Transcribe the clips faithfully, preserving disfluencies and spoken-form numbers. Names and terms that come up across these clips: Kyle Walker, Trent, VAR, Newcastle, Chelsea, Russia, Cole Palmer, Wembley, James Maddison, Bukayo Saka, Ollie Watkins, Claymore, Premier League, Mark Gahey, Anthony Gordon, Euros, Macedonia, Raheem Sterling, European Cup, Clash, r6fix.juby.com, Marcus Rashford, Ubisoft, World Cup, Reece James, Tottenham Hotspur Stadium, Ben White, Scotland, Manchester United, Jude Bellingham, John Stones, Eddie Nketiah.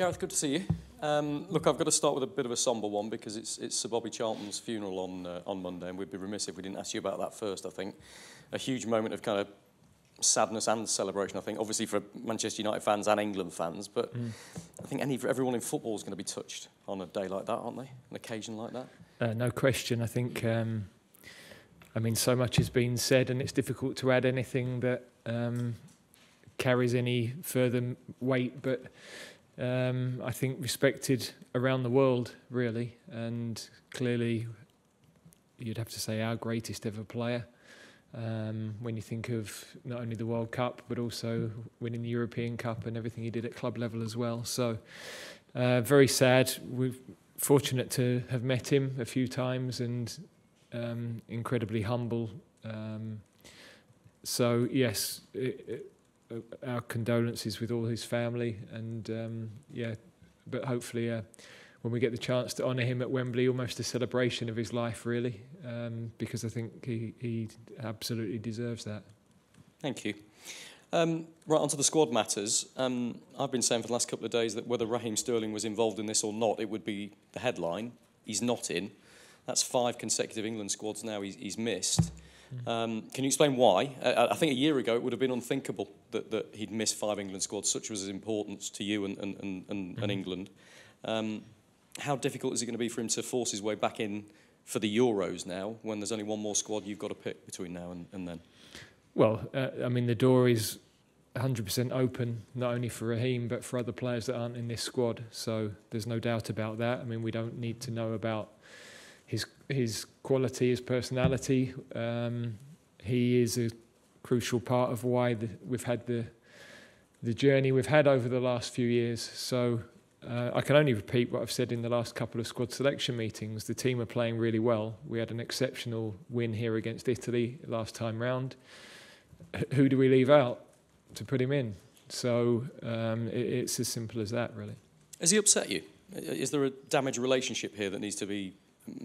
Gareth, good to see you. Um, look, I've got to start with a bit of a sombre one because it's, it's Sir Bobby Charlton's funeral on, uh, on Monday, and we'd be remiss if we didn't ask you about that first, I think. A huge moment of kind of sadness and celebration, I think, obviously for Manchester United fans and England fans, but mm. I think any, everyone in football is going to be touched on a day like that, aren't they? An occasion like that? Uh, no question. I think, um, I mean, so much has been said and it's difficult to add anything that um, carries any further weight, but um, I think respected around the world, really, and clearly you'd have to say our greatest ever player. Um, when you think of not only the World Cup but also winning the European Cup and everything he did at club level as well, so uh, very sad. We're fortunate to have met him a few times and um, incredibly humble. Um, so yes, it, it, our condolences with all his family, and um, yeah, but hopefully uh, when we get the chance to honour him at Wembley, almost a celebration of his life, really, um, because I think he, he absolutely deserves that. Thank you. Um, right, onto the squad matters. Um, I've been saying for the last couple of days that whether Raheem Sterling was involved in this or not, it would be the headline. He's not in. That's five consecutive England squads now he's, he's missed. Mm. Um, can you explain why? Uh, I think a year ago it would have been unthinkable that, that he'd missed five England squads, such was his importance to you and, and, and, and, mm. and England. Um, How difficult is it going to be for him to force his way back in for the Euros now, when there's only one more squad you've got to pick between now and, and then? Well, uh, I mean, the door is one hundred percent open, not only for Raheem, but for other players that aren't in this squad. So there's no doubt about that. I mean, we don't need to know about his, his quality, his personality. Um, he is a crucial part of why the, we've had the, the journey we've had over the last few years. So Uh, I can only repeat what I've said in the last couple of squad selection meetings. The team are playing really well. We had an exceptional win here against Italy last time round. H who do we leave out to put him in? So um, it, it's as simple as that, really. Has he upset you? Is there a damaged relationship here that needs to be,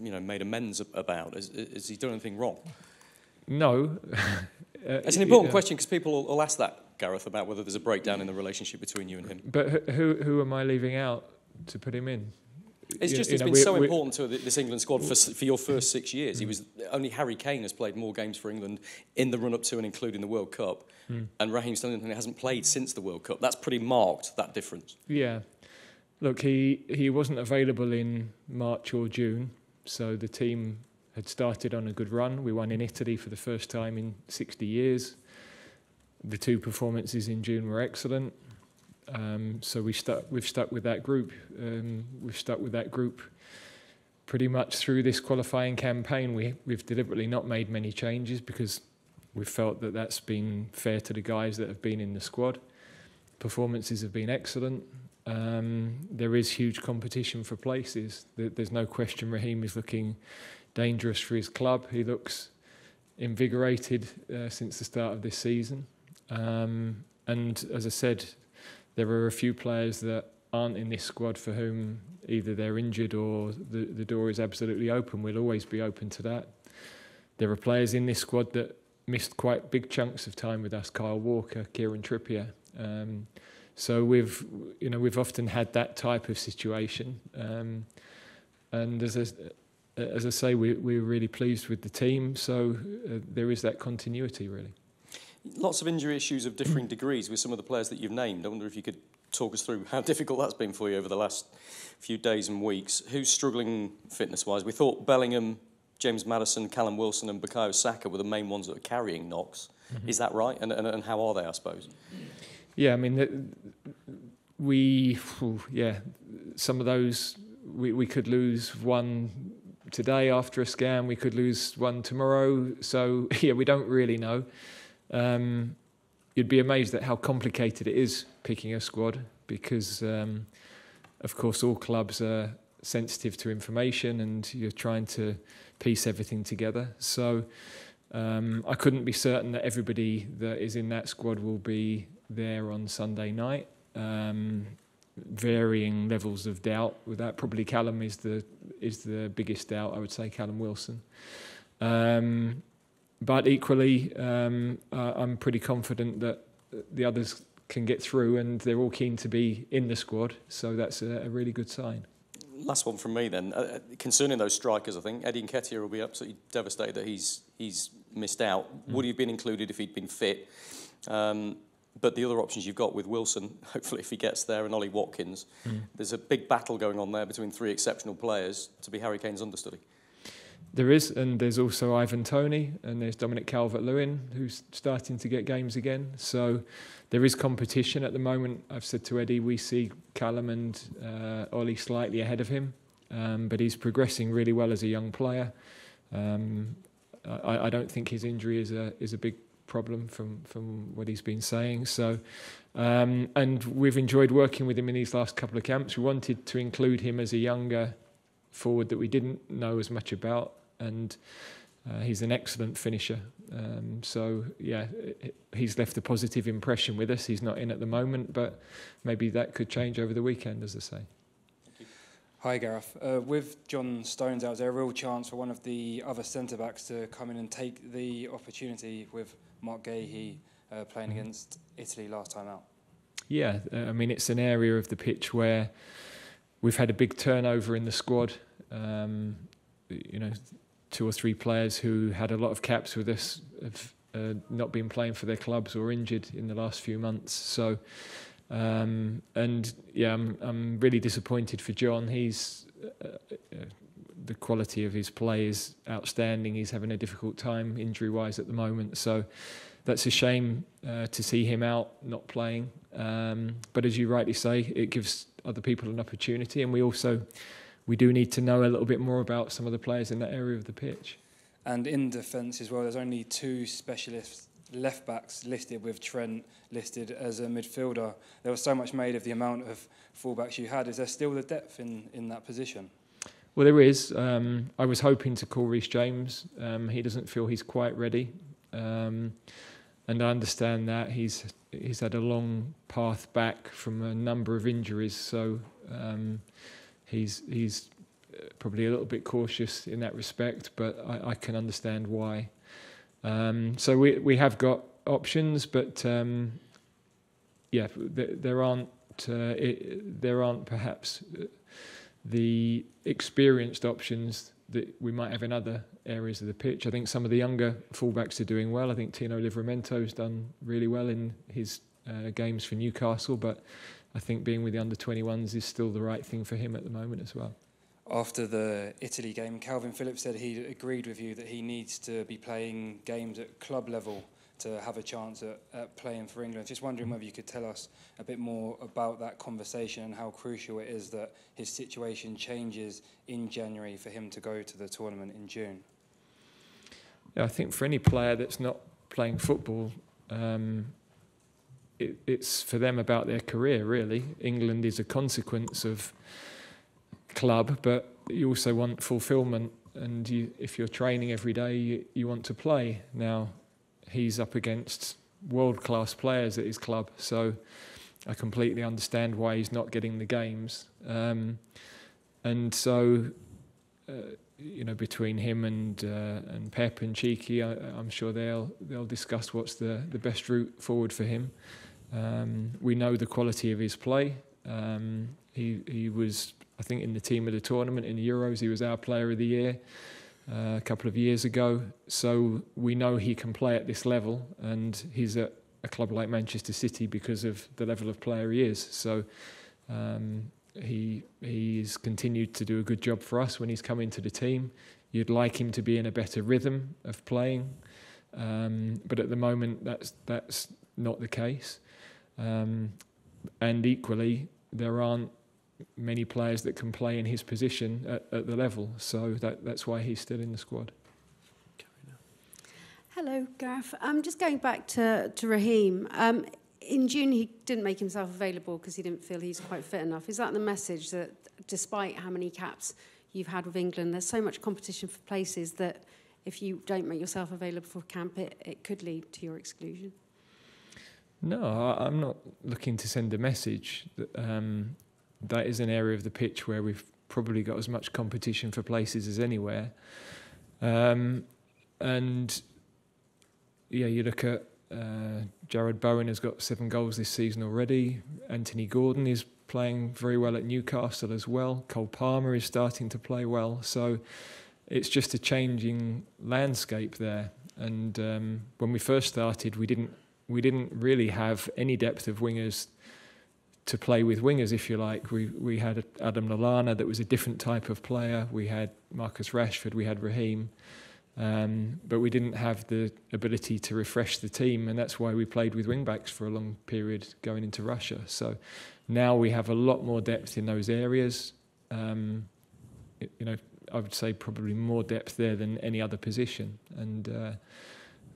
you know, made amends about? Has, has he done anything wrong? No. uh, it's an important uh, question because people will, will ask that, Gareth, about whether there's a breakdown in the relationship between you and him. But who who am I leaving out to put him in? It's you, just it's you know, been we, so we, important to this England squad for for your first six years. Mm. He was only Harry Kane has played more games for England in the run-up to and including the World Cup, mm. and Raheem Sterling hasn't played since the World Cup. That's pretty marked, that difference. Yeah, look, he he wasn't available in March or June, so the team had started on a good run. We won in Italy for the first time in sixty years. The two performances in June were excellent, um, so we stuck, we've stuck with that group. Um, we've stuck with that group pretty much through this qualifying campaign. We, we've deliberately not made many changes because we've felt that that's been fair to the guys that have been in the squad. Performances have been excellent. Um, there is huge competition for places. There's no question Raheem is looking dangerous for his club. He looks invigorated uh, since the start of this season. Um, and as I said, there are a few players that aren't in this squad for whom either they're injured or the, the door is absolutely open. We'll always be open to that. There are players in this squad that missed quite big chunks of time with us: Kyle Walker, Kieran Trippier. Um, so we've, you know, we've often had that type of situation. Um, and as I, as I say, we, we're really pleased with the team. So uh, there is that continuity, really. Lots of injury issues of differing degrees with some of the players that you've named. I wonder if you could talk us through how difficult that's been for you over the last few days and weeks. Who's struggling fitness-wise? We thought Bellingham, James Maddison, Callum Wilson and Bukayo Saka were the main ones that are carrying knocks. Mm-hmm. Is that right? And, and, and how are they, I suppose? Yeah, I mean, the, we... Yeah, some of those... We, we could lose one today after a scan. We could lose one tomorrow. So, yeah, we don't really know. Um, you'd be amazed at how complicated it is picking a squad because, um, of course, all clubs are sensitive to information and you're trying to piece everything together. So um, I couldn't be certain that everybody that is in that squad will be there on Sunday night. Um, varying levels of doubt with that. Probably Callum is the is the biggest doubt, I would say, Callum Wilson. Um, But equally, um, uh, I'm pretty confident that the others can get through, and they're all keen to be in the squad, so that's a, a really good sign. Last one from me then. Uh, concerning those strikers, I think Eddie Nketiah will be absolutely devastated that he's he's missed out. Mm. Would he have been included if he'd been fit? Um, but the other options you've got with Wilson, hopefully if he gets there, and Ollie Watkins, mm. there's a big battle going on there between three exceptional players to be Harry Kane's understudy. There is, and there's also Ivan Toney, and there's Dominic Calvert-Lewin, who's starting to get games again. So there is competition at the moment. I've said to Eddie, we see Callum and uh, Ollie slightly ahead of him, um, but he's progressing really well as a young player. Um, I, I don't think his injury is a is a big problem from, from what he's been saying. So, um, and we've enjoyed working with him in these last couple of camps. We wanted to include him as a younger forward that we didn't know as much about, and uh, he's an excellent finisher. Um, so, yeah, it, he's left a positive impression with us. He's not in at the moment, but maybe that could change over the weekend, as I say. Hi, Gareth. Uh, with John Stones out, is there a real chance for one of the other centre-backs to come in and take the opportunity with Mark Gahey uh, playing mm-hmm. against Italy last time out? Yeah, uh, I mean, it's an area of the pitch where we've had a big turnover in the squad. Um, you know, two or three players who had a lot of caps with us have uh, not been playing for their clubs or injured in the last few months. So, um, and yeah, I'm, I'm really disappointed for John. He's uh, uh, the quality of his play is outstanding. He's having a difficult time injury-wise at the moment. So that's a shame uh, to see him out, not playing. Um, but as you rightly say, it gives other people an opportunity, and we also we do need to know a little bit more about some of the players in that area of the pitch. And in defence as well, there's only two specialist left-backs listed, with Trent listed as a midfielder. There was so much made of the amount of full-backs you had. Is there still the depth in, in that position? Well, there is. Um, I was hoping to call Reece James. Um, he doesn't feel he's quite ready. Um, and I understand that. He's he's had a long path back from a number of injuries, so Um, He's he's probably a little bit cautious in that respect, but I, I can understand why. Um, so we we have got options, but um, yeah, there, there aren't uh, it, there aren't perhaps the experienced options that we might have in other areas of the pitch. I think some of the younger fullbacks are doing well. I think Tino Livramento has done really well in his uh, games for Newcastle, but I think being with the under twenty-ones is still the right thing for him at the moment as well. After the Italy game, Kalvin Phillips said he agreed with you that he needs to be playing games at club level to have a chance at, at playing for England. Just wondering whether you could tell us a bit more about that conversation and how crucial it is that his situation changes in January for him to go to the tournament in June. Yeah, I think for any player that's not playing football, um, It, it's for them about their career, really. England is a consequence of club, but you also want fulfilment, and you, if you're training every day, you, you want to play. Now, he's up against world-class players at his club, so I completely understand why he's not getting the games. Um, and so, uh, you know, between him and uh, and Pep and Cheeky, I, I'm sure they'll they'll discuss what's the, the best route forward for him. Um, we know the quality of his play. Um, he he was, I think, in the team of the tournament in the Euros. He was our player of the year uh, a couple of years ago. So we know he can play at this level, and he's at a club like Manchester City because of the level of player he is. So um, he he's continued to do a good job for us when he's come into the team. You'd like him to be in a better rhythm of playing, um, but at the moment that's that's not the case. Um, and equally, there aren't many players that can play in his position at, at the level, so that, that's why he's still in the squad. Hello, Gareth. I'm um, just going back to, to Raheem. Um, in June, he didn't make himself available because he didn't feel he's quite fit enough. Is that the message, that despite how many caps you've had with England, there's so much competition for places that if you don't make yourself available for camp, it, it could lead to your exclusion? No, I'm not looking to send a message. Um, that is an area of the pitch where we've probably got as much competition for places as anywhere. Um, and, yeah, you look at Uh, Jared Bowen has got seven goals this season already. Anthony Gordon is playing very well at Newcastle as well. Cole Palmer is starting to play well. So it's just a changing landscape there. And um, when we first started, we didn't we didn't really have any depth of wingers to play with wingers, if you like. We we had Adam Lallana, that was a different type of player. We had Marcus Rashford. We had Raheem. Um, but we didn't have the ability to refresh the team, and that's why we played with wing-backs for a long period going into Russia. So now we have a lot more depth in those areas. Um, you know, I would say probably more depth there than any other position. And uh,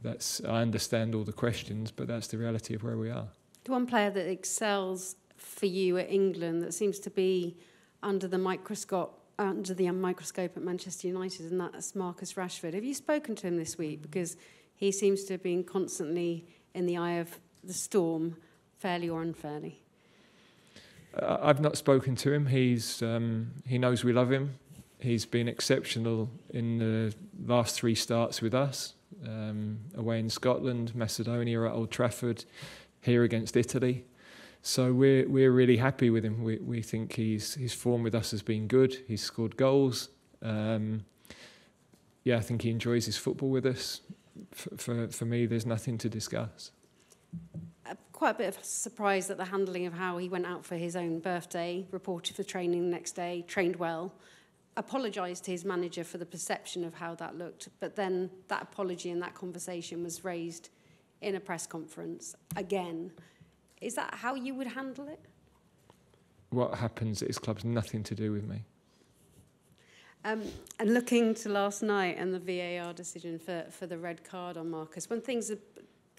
that's, I understand all the questions, but that's the reality of where we are. The one player that excels for you at England that seems to be under the microscope under the microscope at Manchester United, and that's Marcus Rashford. Have you spoken to him this week? Because he seems to have been constantly in the eye of the storm, fairly or unfairly. Uh, I've not spoken to him. He's um, he knows we love him. He's been exceptional in the last three starts with us, um, away in Scotland, Macedonia at Old Trafford, here against Italy. So we're we're really happy with him. We we think he's his form with us has been good. He's scored goals. Um, yeah, I think he enjoys his football with us. For, for for me, there's nothing to discuss. Quite a bit of surprise at the handling of how he went out for his own birthday, reported for training the next day, trained well, apologised to his manager for the perception of how that looked, but then that apology and that conversation was raised in a press conference again. Is that how you would handle it? What happens at his club's nothing to do with me. Um, and looking to last night and the V A R decision for, for the red card on Marcus, when things are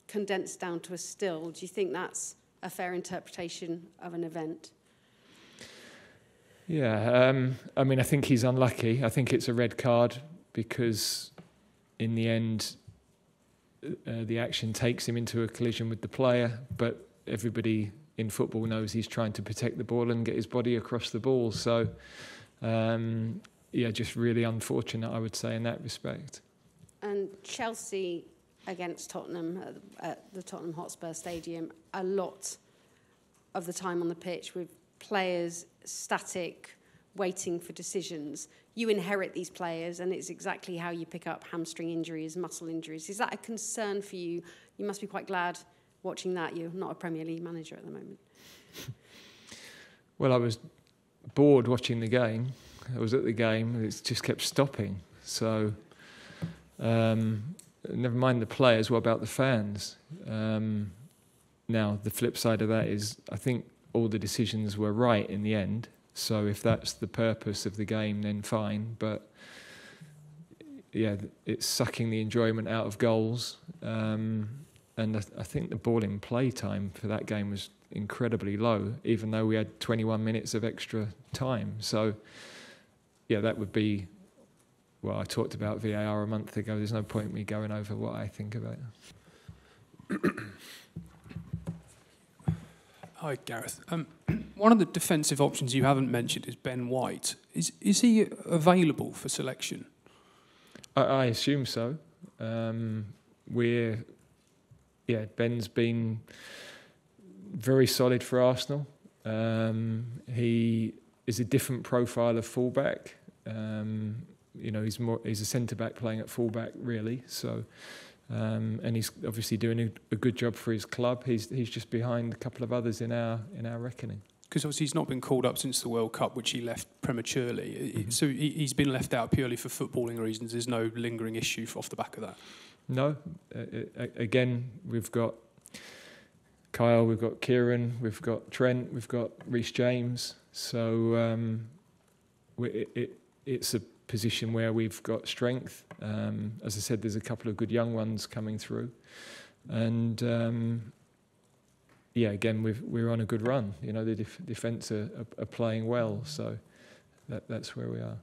condensed down to a still, do you think that's a fair interpretation of an event? Yeah, um, I mean, I think he's unlucky. I think it's a red card because in the end, uh, the action takes him into a collision with the player, but everybody in football knows he's trying to protect the ball and get his body across the ball. So, um, yeah, just really unfortunate, I would say, in that respect. And Chelsea against Tottenham at the Tottenham Hotspur Stadium, a lot of the time on the pitch with players static, waiting for decisions. You inherit these players, and it's exactly how you pick up hamstring injuries, muscle injuries. Is that a concern for you? You must be quite glad watching that, you're not a Premier League manager at the moment. Well, I was bored watching the game. I was at the game. It just kept stopping. So, um, never mind the players. What about the fans? Um, now, the flip side of that is, I think all the decisions were right in the end. So, if that's the purpose of the game, then fine. But yeah, it's sucking the enjoyment out of goals. Um, And I, th- I think the ball in play time for that game was incredibly low, even though we had twenty-one minutes of extra time. So, yeah, that would be... Well, I talked about V A R a month ago. There's no point in me going over what I think about it. Hi, Gareth. Um, one of the defensive options you haven't mentioned is Ben White. Is is he available for selection? I, I assume so. Um, we're... Yeah, Ben's been very solid for Arsenal. Um, he is a different profile of fullback. Um, you know, he's more he's a centre back playing at fullback, really. So, um, and he's obviously doing a, a good job for his club. He's he's just behind a couple of others in our in our reckoning. Because obviously he's not been called up since the World Cup, which he left prematurely. Mm-hmm. So he, he's been left out purely for footballing reasons. There's no lingering issue off the back of that. No. Uh, again, we've got Kyle, we've got Kieran, we've got Trent, we've got Reece James. So um, we, it, it, it's a position where we've got strength. Um, as I said, there's a couple of good young ones coming through. And... Um, Yeah, again, we've, we're on a good run. You know, the def- defence are, are, are playing well, so that, that's where we are.